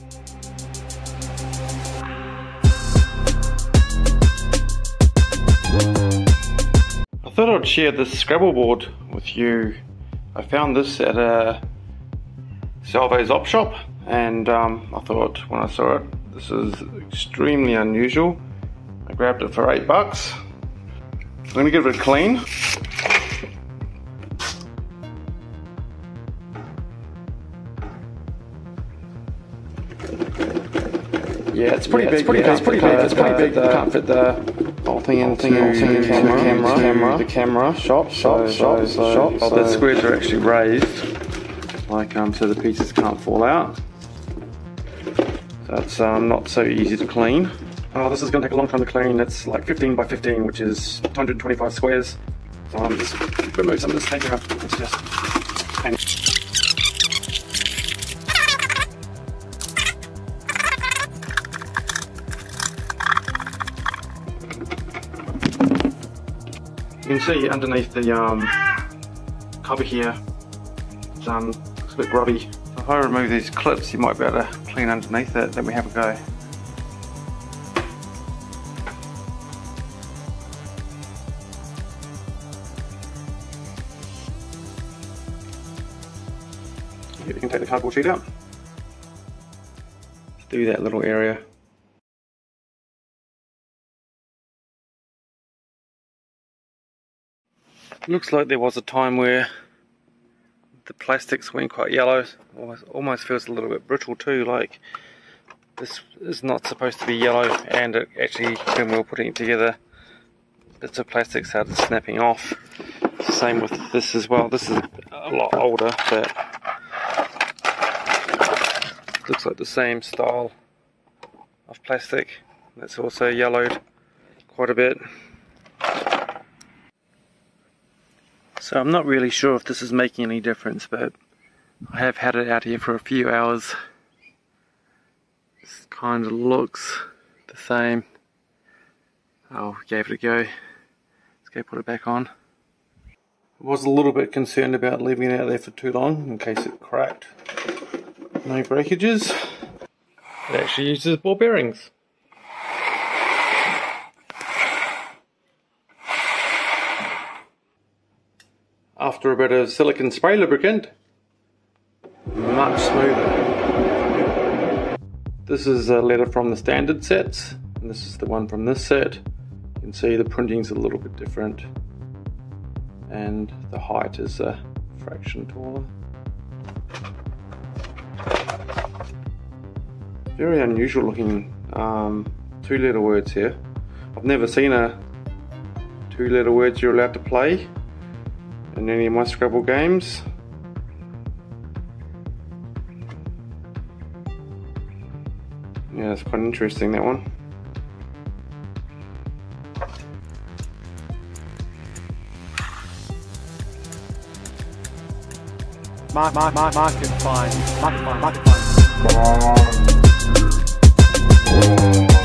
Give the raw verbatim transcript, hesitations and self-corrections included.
I thought I'd share this Scrabble board with you. I found this at a Salve's op shop, and um, I thought when I saw it, this is extremely unusual. I grabbed it for eight bucks. I'm gonna give it a clean. Yeah, it's pretty yeah, big. It's pretty, yeah, it's pretty big. It's pretty big. You can't fit the whole thing into the camera. camera, camera, the camera. Shop, shop, shop, shop. Oh, the squares are actually raised, like um, so the pieces can't fall out. That's um, not so easy to clean. Oh, this is going to take a long time to clean. It's like fifteen by fifteen, which is two hundred twenty-five squares. So I'm just remove some of this tape here. It's just. And you can see underneath the um, cover here, it's, um, it's a bit grubby. So if I remove these clips, you might be able to clean underneath it. Let me have a go. You can take the cardboard sheet out. Let's do that little area. Looks like there was a time where the plastics went quite yellow. Almost, almost feels a little bit brittle too, like this is not supposed to be yellow, and it actually, when we were putting it together, bits of plastic started snapping off. Same with this as well. This is a lot older, but looks like the same style of plastic. That's also yellowed quite a bit. So I'm not really sure if this is making any difference, but I have had it out here for a few hours. This kind of looks the same. Oh, gave it a go. Let's go put it back on. I was a little bit concerned about leaving it out there for too long in case it cracked. No breakages. It actually uses ball bearings. After a bit of silicone spray lubricant, much smoother. This is a letter from the standard sets, and this is the one from this set. You can see the printing's a little bit different, and the height is a fraction taller. Very unusual looking um, two letter words here. I've never seen a two letter words you're allowed to play in any of my Scrabble games. Yeah, it's quite interesting, that one. Mark, mark, mark, mark and find. Mark, mark, mark and find.